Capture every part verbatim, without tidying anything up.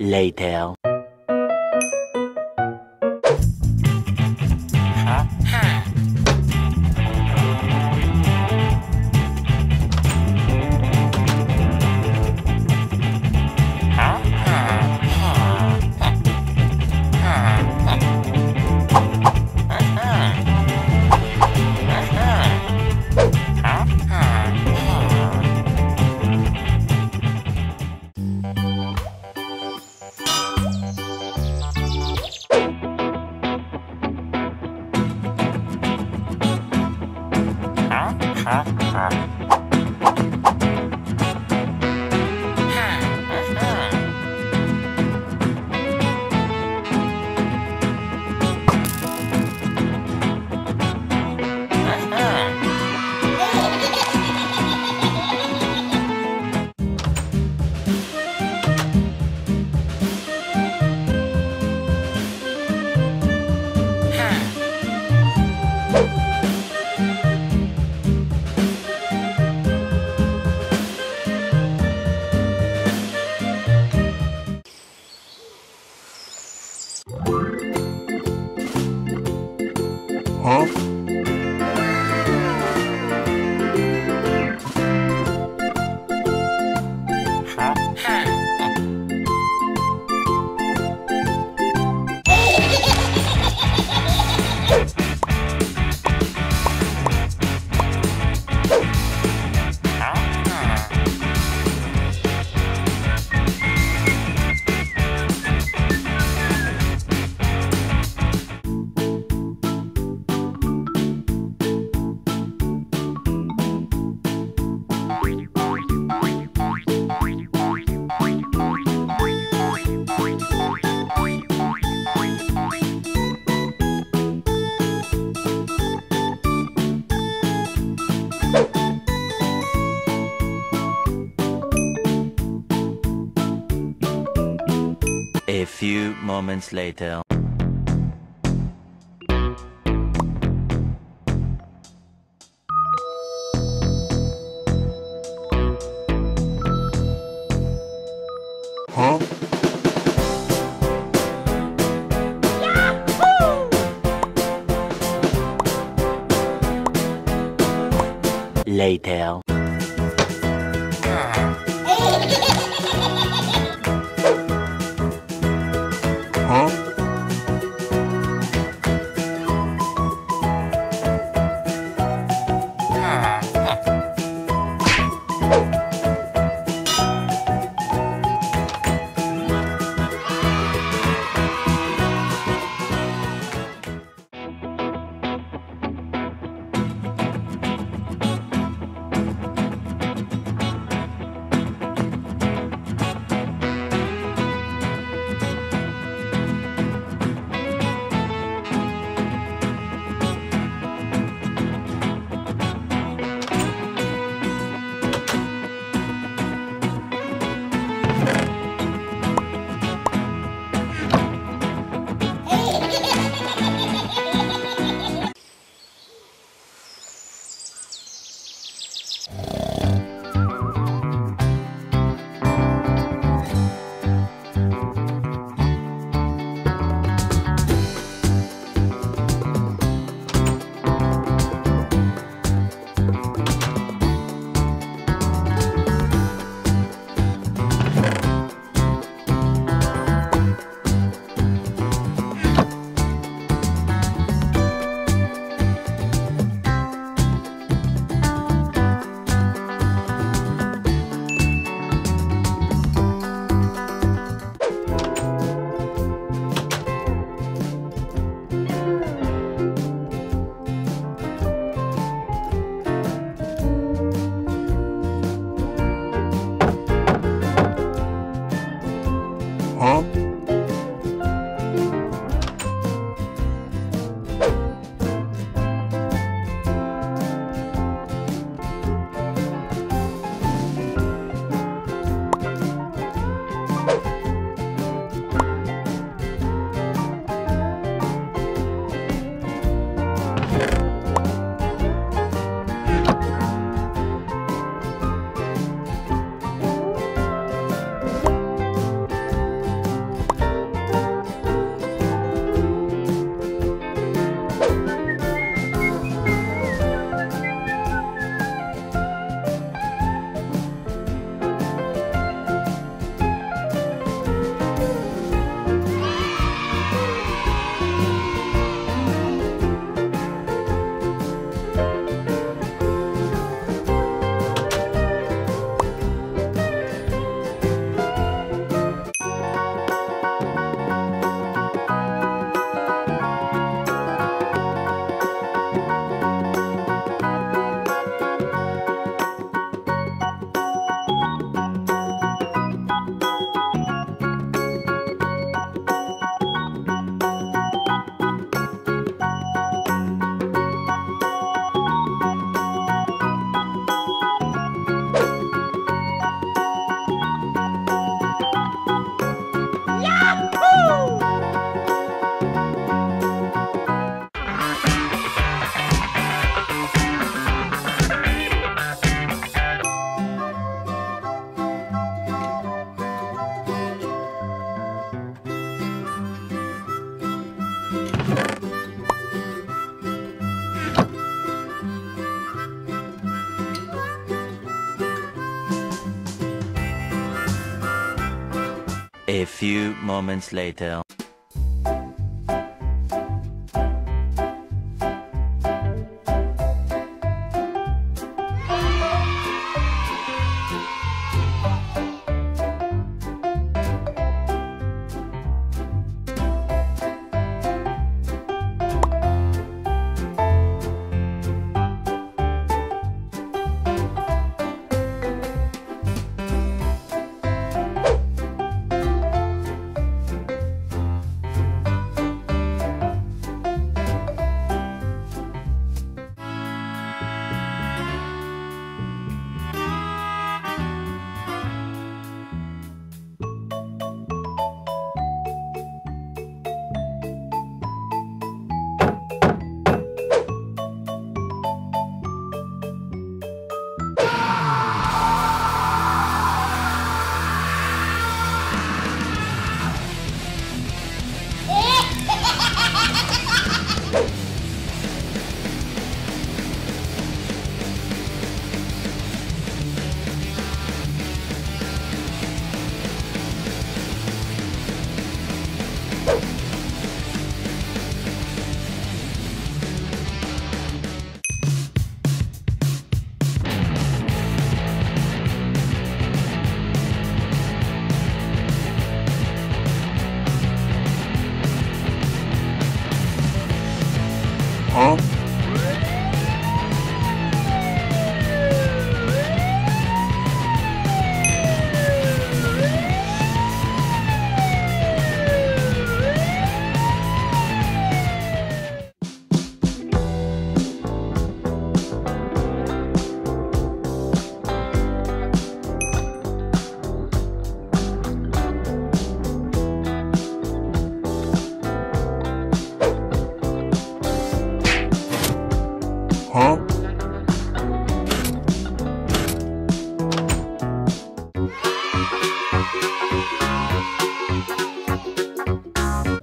Later. A few moments later. later. Huh? A few moments later. Huh? Huh?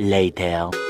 Later.